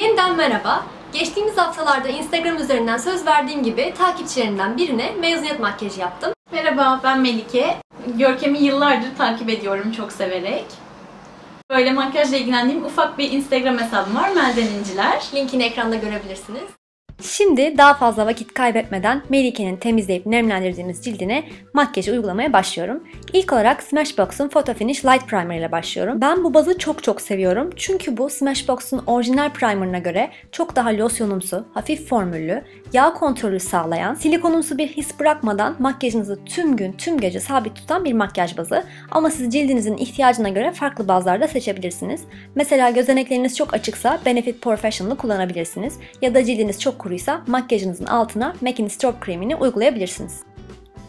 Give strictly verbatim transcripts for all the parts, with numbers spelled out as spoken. Yeniden merhaba. Geçtiğimiz haftalarda Instagram üzerinden söz verdiğim gibi takipçilerinden birine mezuniyet makyajı yaptım. Merhaba, ben Melike. Görkem'i yıllardır takip ediyorum çok severek. Böyle makyajla ilgilendiğim ufak bir Instagram hesabım var, Meldeninciler. Linkini ekranda görebilirsiniz. Şimdi daha fazla vakit kaybetmeden Melike'nin temizleyip nemlendirdiğimiz cildine makyajı uygulamaya başlıyorum. İlk olarak Smashbox'un Photo Finish Light Primer ile başlıyorum. Ben bu bazı çok çok seviyorum. Çünkü bu Smashbox'un orijinal primerına göre çok daha losyonumsu, hafif formüllü, yağ kontrolü sağlayan, silikonumsu bir his bırakmadan makyajınızı tüm gün tüm gece sabit tutan bir makyaj bazı. Ama siz cildinizin ihtiyacına göre farklı bazlarda seçebilirsiniz. Mesela gözenekleriniz çok açıksa Benefit Professional'ı kullanabilirsiniz. Ya da cildiniz çok kuru ise makyajınızın altına M A C'in Strobe kremini uygulayabilirsiniz.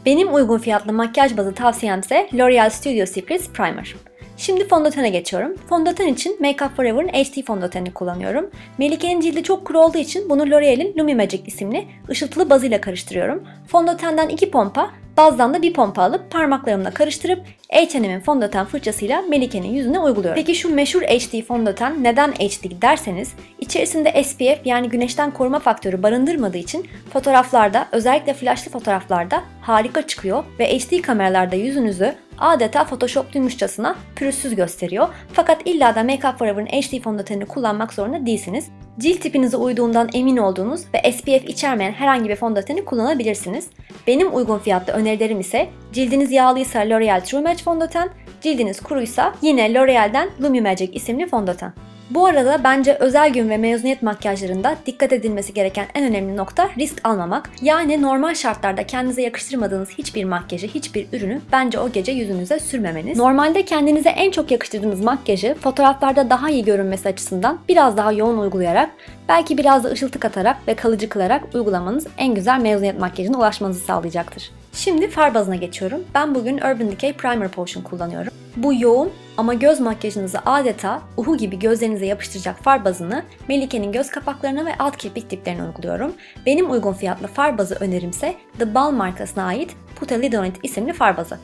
Benim uygun fiyatlı makyaj bazı tavsiyem ise L'Oreal Studio Secrets Primer. Şimdi fondötene geçiyorum. Fondöten için Make Up Forever'ın H D fondötenini kullanıyorum. Melike'nin cildi çok kuru olduğu için bunu L'Oreal'in Lumi Magic isimli ışıltılı bazıyla karıştırıyorum. Fondötenden iki pompa, bazdan da bir pompa alıp parmaklarımla karıştırıp H and M'in fondöten fırçasıyla Melike'nin yüzüne uyguluyorum. Peki şu meşhur H D fondöten neden H D derseniz, içerisinde S P F yani güneşten koruma faktörü barındırmadığı için fotoğraflarda, özellikle flashlı fotoğraflarda harika çıkıyor ve H D kameralarda yüzünüzü adeta photoshoplüymüşçasına pürüzsüz gösteriyor. Fakat illa da Make Up Forever'ın H D fondötenini kullanmak zorunda değilsiniz. Cilt tipinize uyduğundan emin olduğunuz ve S P F içermeyen herhangi bir fondöteni kullanabilirsiniz. Benim uygun fiyatlı önerilerim ise cildiniz yağlıysa L'Oreal True Match fondöten, cildiniz kuruysa yine L'Oreal'den Lumi Magic isimli fondöten. Bu arada bence özel gün ve mezuniyet makyajlarında dikkat edilmesi gereken en önemli nokta risk almamak. Yani normal şartlarda kendinize yakıştırmadığınız hiçbir makyajı, hiçbir ürünü bence o gece yüzünüze sürmemeniz. Normalde kendinize en çok yakıştırdığınız makyajı fotoğraflarda daha iyi görünmesi açısından biraz daha yoğun uygulayarak, belki biraz da ışıltı katarak ve kalıcı kılarak uygulamanız en güzel mezuniyet makyajına ulaşmanızı sağlayacaktır. Şimdi far bazına geçiyorum. Ben bugün Urban Decay Primer Potion kullanıyorum. Bu yoğun ama göz makyajınızı adeta uhu gibi gözlerinize yapıştıracak far bazını Melike'nin göz kapaklarına ve alt kirpik diplerine uyguluyorum. Benim uygun fiyatlı far bazı önerimse The Balm markasına ait Put a Lid on It isimli far bazı.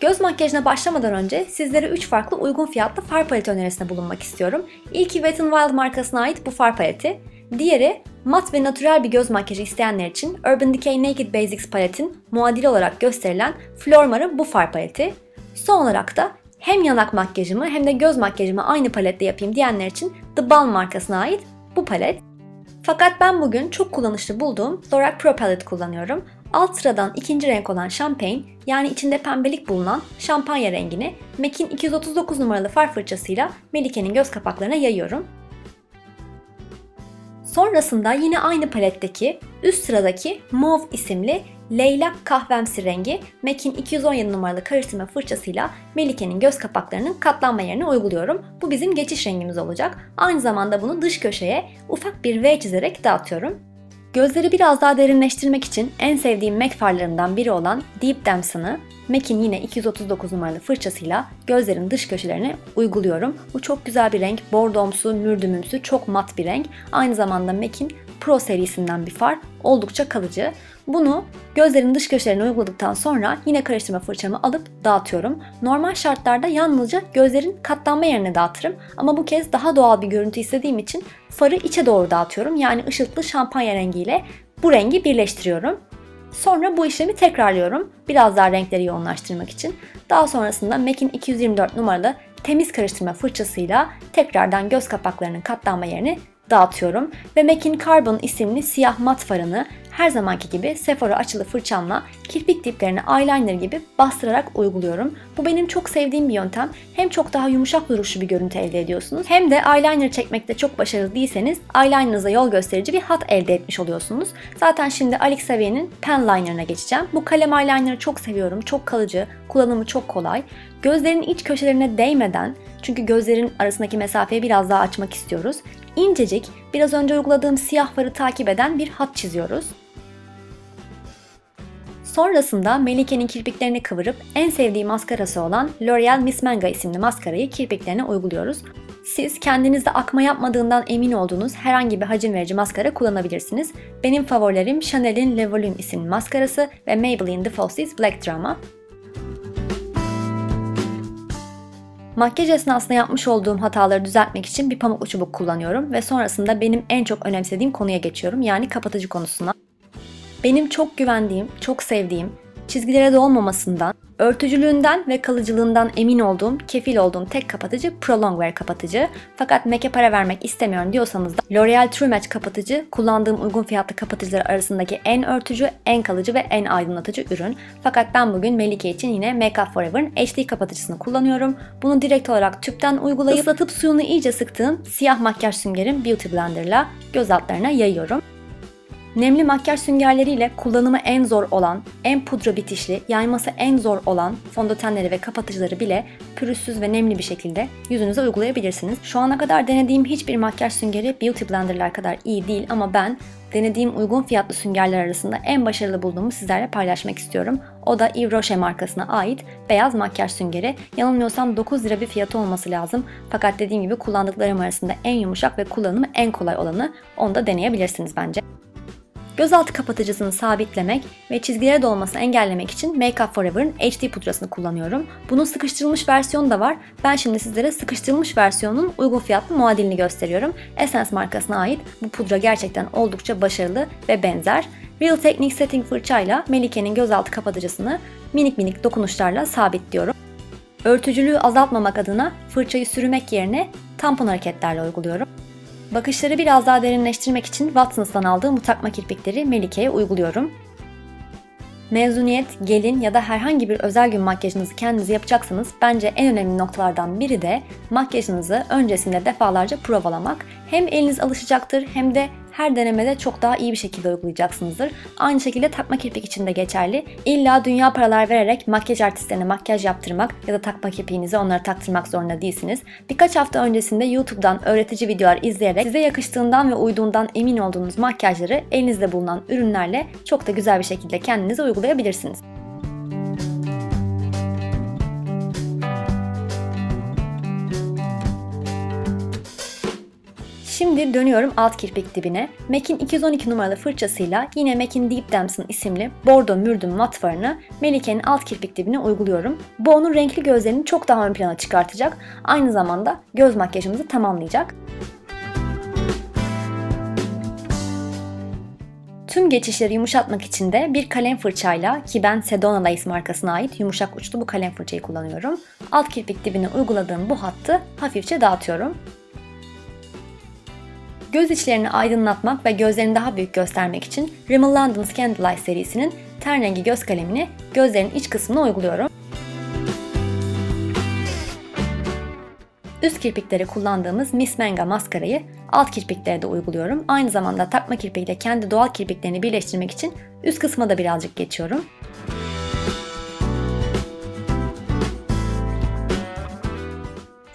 Göz makyajına başlamadan önce sizlere üç farklı uygun fiyatlı far paleti önerisinde bulunmak istiyorum. İlki Wet n Wild markasına ait bu far paleti. Diğeri, mat ve natürel bir göz makyajı isteyenler için Urban Decay Naked Basics paletin muadili olarak gösterilen Flormar'ın bu far paleti. Son olarak da hem yanak makyajımı hem de göz makyajımı aynı paletle yapayım diyenler için The Balm markasına ait bu palet. Fakat ben bugün çok kullanışlı bulduğum Lorac Pro Palette kullanıyorum. Alt sıradan ikinci renk olan Champagne, yani içinde pembelik bulunan şampanya rengini M A C'in iki yüz otuz dokuz numaralı far fırçasıyla Melike'nin göz kapaklarına yayıyorum. Sonrasında yine aynı paletteki üst sıradaki Mauve isimli leylak kahvemsi rengi M A C'in iki yüz on yedi numaralı karıştırma fırçasıyla Melike'nin göz kapaklarının katlanma yerine uyguluyorum. Bu bizim geçiş rengimiz olacak. Aynı zamanda bunu dış köşeye ufak bir V çizerek dağıtıyorum. Gözleri biraz daha derinleştirmek için en sevdiğim M A C farlarından biri olan Deep Damson'ı M A C'in yine iki yüz otuz dokuz numaralı fırçasıyla gözlerin dış köşelerine uyguluyorum. Bu çok güzel bir renk. Bordomsu, mürdümümsü, çok mat bir renk. Aynı zamanda M A C'in Pro serisinden bir far. Oldukça kalıcı. Bunu gözlerin dış köşelerine uyguladıktan sonra yine karıştırma fırçamı alıp dağıtıyorum. Normal şartlarda yalnızca gözlerin katlanma yerine dağıtırım. Ama bu kez daha doğal bir görüntü istediğim için farı içe doğru dağıtıyorum. Yani ışıltılı şampanya rengiyle bu rengi birleştiriyorum. Sonra bu işlemi tekrarlıyorum. Biraz daha renkleri yoğunlaştırmak için. Daha sonrasında M A C'in iki yüz yirmi dört numaralı temiz karıştırma fırçasıyla tekrardan göz kapaklarının katlanma yerini dağıtıyorum. Ve M A C'in Carbon isimli siyah mat farını her zamanki gibi Sephora açılı fırçamla kirpik diplerine eyeliner gibi bastırarak uyguluyorum. Bu benim çok sevdiğim bir yöntem. Hem çok daha yumuşak duruşlu bir görüntü elde ediyorsunuz hem de eyeliner çekmekte çok başarılı değilseniz eyelinerınıza yol gösterici bir hat elde etmiş oluyorsunuz. Zaten şimdi Alex Savier'in Pen Liner'ına geçeceğim. Bu kalem eyeliner'ı çok seviyorum. Çok kalıcı, kullanımı çok kolay. Gözlerin iç köşelerine değmeden, çünkü gözlerin arasındaki mesafeyi biraz daha açmak istiyoruz. İncecik, biraz önce uyguladığım siyah farı takip eden bir hat çiziyoruz. Sonrasında Melike'nin kirpiklerini kıvırıp en sevdiği maskarası olan L'Oreal Miss Manga isimli maskarayı kirpiklerine uyguluyoruz. Siz kendinizde akma yapmadığından emin olduğunuz herhangi bir hacim verici maskara kullanabilirsiniz. Benim favorilerim Chanel'in Le Volume isimli maskarası ve Maybelline The Falsies Black Drama. Makyaj esnasında yapmış olduğum hataları düzeltmek için bir pamuklu çubuk kullanıyorum ve sonrasında benim en çok önemsediğim konuya geçiyorum, yani kapatıcı konusuna. Benim çok güvendiğim, çok sevdiğim, çizgilere dolmamasından, örtücülüğünden ve kalıcılığından emin olduğum, kefil olduğum tek kapatıcı Pro Longwear kapatıcı. Fakat M A C'e para vermek istemiyorum diyorsanız da L'Oreal True Match kapatıcı kullandığım uygun fiyatlı kapatıcılar arasındaki en örtücü, en kalıcı ve en aydınlatıcı ürün. Fakat ben bugün Melike için yine M A C Forever'ın H D kapatıcısını kullanıyorum. Bunu direkt olarak tüpten uygulayıp ıslatıp suyunu iyice sıktığım siyah makyaj süngerim Beauty Blender'la göz altlarına yayıyorum. Nemli makyaj süngerleriyle kullanımı en zor olan, en pudra bitişli, yayması en zor olan fondötenleri ve kapatıcıları bile pürüzsüz ve nemli bir şekilde yüzünüze uygulayabilirsiniz. Şu ana kadar denediğim hiçbir makyaj süngeri Beauty Blender'lar kadar iyi değil ama ben denediğim uygun fiyatlı süngerler arasında en başarılı bulduğumu sizlerle paylaşmak istiyorum. O da Yves Rocher markasına ait beyaz makyaj süngeri. Yanılmıyorsam dokuz lira bir fiyatı olması lazım. Fakat dediğim gibi kullandıklarım arasında en yumuşak ve kullanımı en kolay olanı, onu da deneyebilirsiniz bence. Gözaltı kapatıcısını sabitlemek ve çizgilere dolmasını engellemek için M A C Forever'ın H D pudrasını kullanıyorum. Bunun sıkıştırılmış versiyonu da var. Ben şimdi sizlere sıkıştırılmış versiyonun uygun fiyatlı muadilini gösteriyorum. Essence markasına ait bu pudra gerçekten oldukça başarılı ve benzer. Real Technique Setting fırçayla Melike'nin gözaltı kapatıcısını minik minik dokunuşlarla sabitliyorum. Örtücülüğü azaltmamak adına fırçayı sürmek yerine tampon hareketlerle uyguluyorum. Bakışları biraz daha derinleştirmek için Watsons'tan aldığım bu takma kirpikleri Melike'ye uyguluyorum. Mezuniyet, gelin ya da herhangi bir özel gün makyajınızı kendiniz yapacaksanız bence en önemli noktalardan biri de makyajınızı öncesinde defalarca provalamak. Hem eliniz alışacaktır hem de her denemede çok daha iyi bir şekilde uygulayacaksınızdır. Aynı şekilde takma kirpik için de geçerli. İlla dünya paralar vererek makyaj artistlerine makyaj yaptırmak ya da takma kirpiğinizi onlara taktırmak zorunda değilsiniz. Birkaç hafta öncesinde YouTube'dan öğretici videolar izleyerek size yakıştığından ve uyduğundan emin olduğunuz makyajları elinizde bulunan ürünlerle çok da güzel bir şekilde kendinize uygulayabilirsiniz. Şimdi dönüyorum alt kirpik dibine. M A C'in iki yüz on iki numaralı fırçasıyla yine M A C'in Deep Damson isimli bordo mürdüm mat farını Melike'nin alt kirpik dibine uyguluyorum. Bu onun renkli gözlerini çok daha ön plana çıkartacak. Aynı zamanda göz makyajımızı tamamlayacak. Tüm geçişleri yumuşatmak için de bir kalem fırçayla, ki ben Sedona Lace markasına ait yumuşak uçlu bu kalem fırçayı kullanıyorum. Alt kirpik dibine uyguladığım bu hattı hafifçe dağıtıyorum. Göz içlerini aydınlatmak ve gözlerini daha büyük göstermek için Rimmel London's Candlelight serisinin ten rengi göz kalemini gözlerin iç kısmına uyguluyorum. Üst kirpiklere kullandığımız Miss Manga maskarayı alt kirpiklere de uyguluyorum. Aynı zamanda takma kirpikle kendi doğal kirpiklerini birleştirmek için üst kısma da birazcık geçiyorum.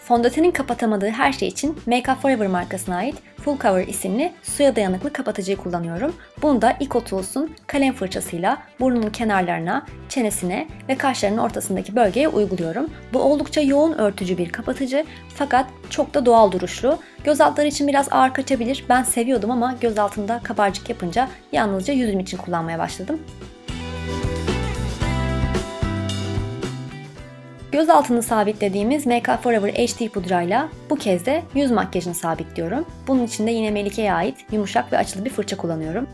Fondötenin kapatamadığı her şey için M A C Forever markasına ait Full Cover isimli suya dayanıklı kapatıcıyı kullanıyorum. Bunu da Eco Tools'un kalem fırçasıyla burnunun kenarlarına, çenesine ve kaşlarının ortasındaki bölgeye uyguluyorum. Bu oldukça yoğun örtücü bir kapatıcı fakat çok da doğal duruşlu. Göz altları için biraz ağır kaçabilir. Ben seviyordum ama göz altında kabarcık yapınca yalnızca yüzüm için kullanmaya başladım. Göz altını sabitlediğimiz M A C Forever H D pudrayla bu kez de yüz makyajını sabitliyorum. Bunun için de yine Melike'ye ait yumuşak ve açılı bir fırça kullanıyorum.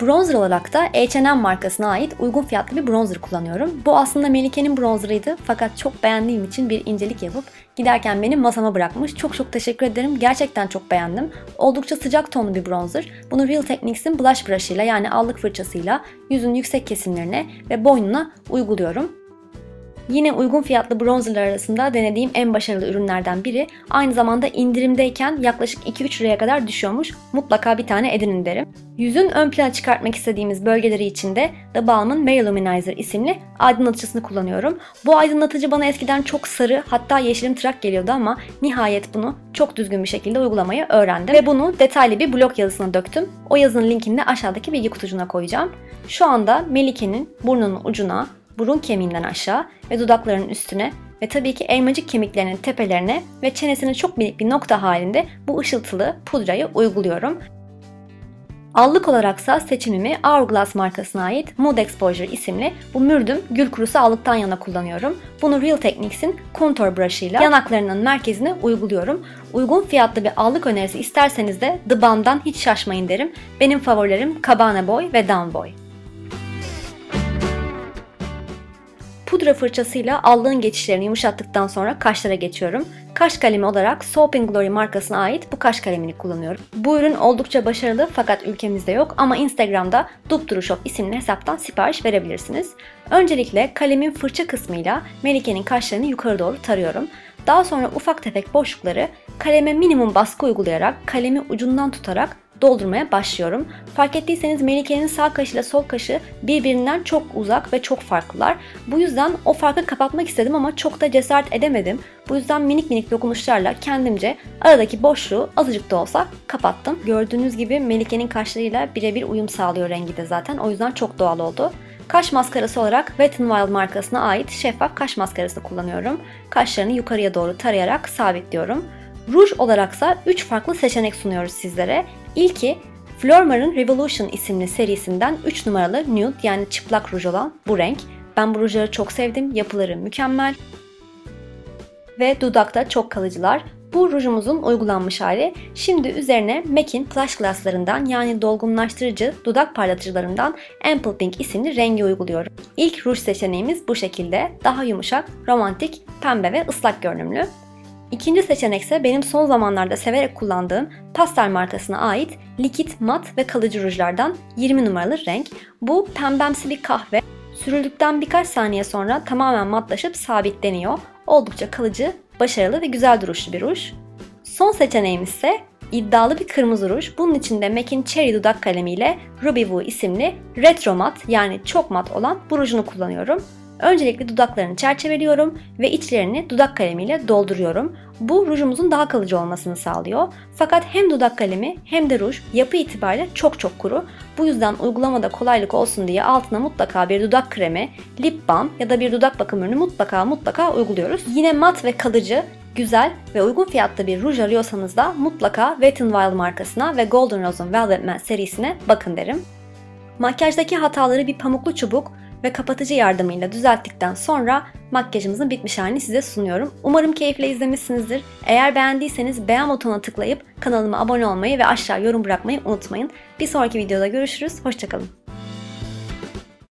Bronzer olarak da H and M markasına ait uygun fiyatlı bir bronzer kullanıyorum. Bu aslında Melike'nin bronzerıydı fakat çok beğendiğim için bir incelik yapıp giderken beni masama bırakmış. Çok çok teşekkür ederim. Gerçekten çok beğendim. Oldukça sıcak tonlu bir bronzer. Bunu Real Techniques'in blush brush'ıyla, yani allık fırçasıyla yüzün yüksek kesimlerine ve boynuna uyguluyorum. Yine uygun fiyatlı bronzerlar arasında denediğim en başarılı ürünlerden biri. Aynı zamanda indirimdeyken yaklaşık iki üç liraya kadar düşüyormuş. Mutlaka bir tane edinin derim. Yüzün ön plana çıkartmak istediğimiz bölgeleri için de The Balm'ın Mary Luminizer isimli aydınlatıcısını kullanıyorum. Bu aydınlatıcı bana eskiden çok sarı, hatta yeşilim tırak geliyordu ama nihayet bunu çok düzgün bir şekilde uygulamayı öğrendim. Ve bunu detaylı bir blog yazısına döktüm. O yazının linkini de aşağıdaki bilgi kutucuğuna koyacağım. Şu anda Melike'nin burnunun ucuna, burun kemiğinden aşağı ve dudaklarının üstüne ve tabii ki elmacık kemiklerinin tepelerine ve çenesine çok minik bir nokta halinde bu ışıltılı pudrayı uyguluyorum. Allık olaraksa seçimimi Hourglass markasına ait Mood Exposure isimli bu mürdüm gül kurusu allıktan yana kullanıyorum. Bunu Real Techniques'in Contour Brush'ıyla yanaklarının merkezine uyguluyorum. Uygun fiyatlı bir allık önerisi isterseniz de The Balm'dan hiç şaşmayın derim. Benim favorilerim Cabana Boy ve Down Boy. Pudra fırçasıyla allığın geçişlerini yumuşattıktan sonra kaşlara geçiyorum. Kaş kalemi olarak Soap and Glory markasına ait bu kaş kalemini kullanıyorum. Bu ürün oldukça başarılı fakat ülkemizde yok ama Instagram'da Dupdurushop isimli hesaptan sipariş verebilirsiniz. Öncelikle kalemin fırça kısmıyla Melike'nin kaşlarını yukarı doğru tarıyorum. Daha sonra ufak tefek boşlukları kaleme minimum baskı uygulayarak kalemi ucundan tutarak doldurmaya başlıyorum. Fark ettiyseniz Melike'nin sağ kaşıyla sol kaşı birbirinden çok uzak ve çok farklılar. Bu yüzden o farkı kapatmak istedim ama çok da cesaret edemedim. Bu yüzden minik minik dokunuşlarla kendimce aradaki boşluğu azıcık da olsa kapattım. Gördüğünüz gibi Melike'nin kaşlarıyla birebir uyum sağlıyor rengi de zaten. O yüzden çok doğal oldu. Kaş maskarası olarak Wet n Wild markasına ait şeffaf kaş maskarası kullanıyorum. Kaşlarını yukarıya doğru tarayarak sabitliyorum. Ruj olaraksa üç farklı seçenek sunuyoruz sizlere. İlki Flormar'ın Revolution isimli serisinden üç numaralı nude yani çıplak ruj olan bu renk. Ben bu rujları çok sevdim. Yapıları mükemmel ve dudakta çok kalıcılar. Bu rujumuzun uygulanmış hali. Şimdi üzerine M A C'in Plush Glass'larından yani dolgunlaştırıcı dudak parlatıcılarından Ample Pink isimli rengi uyguluyorum. İlk ruj seçeneğimiz bu şekilde. Daha yumuşak, romantik, pembe ve ıslak görünümlü. İkinci seçenek ise benim son zamanlarda severek kullandığım Pastel markasına ait likit, mat ve kalıcı rujlardan yirmi numaralı renk. Bu pembemsi bir kahve. Sürüldükten birkaç saniye sonra tamamen matlaşıp sabitleniyor. Oldukça kalıcı, başarılı ve güzel duruşlu bir ruj. Son seçeneğimiz ise iddialı bir kırmızı ruj. Bunun için de M A C'in Cherry dudak kalemiyle Ruby Woo isimli retro mat yani çok mat olan bu rujunu kullanıyorum. Öncelikle dudaklarını çerçeveliyorum ve içlerini dudak kalemiyle dolduruyorum. Bu rujumuzun daha kalıcı olmasını sağlıyor. Fakat hem dudak kalemi hem de ruj yapı itibariyle çok çok kuru. Bu yüzden uygulamada kolaylık olsun diye altına mutlaka bir dudak kremi, lip balm ya da bir dudak bakım ürünü mutlaka mutlaka uyguluyoruz. Yine mat ve kalıcı, güzel ve uygun fiyatlı bir ruj arıyorsanız da mutlaka Wet n Wild markasına ve Golden Rose'un Velvet Man serisine bakın derim. Makyajdaki hataları bir pamuklu çubuk ve kapatıcı yardımıyla düzelttikten sonra makyajımızın bitmiş halini size sunuyorum. Umarım keyifle izlemişsinizdir. Eğer beğendiyseniz beğen butonuna tıklayıp kanalıma abone olmayı ve aşağı yorum bırakmayı unutmayın. Bir sonraki videoda görüşürüz. Hoşçakalın.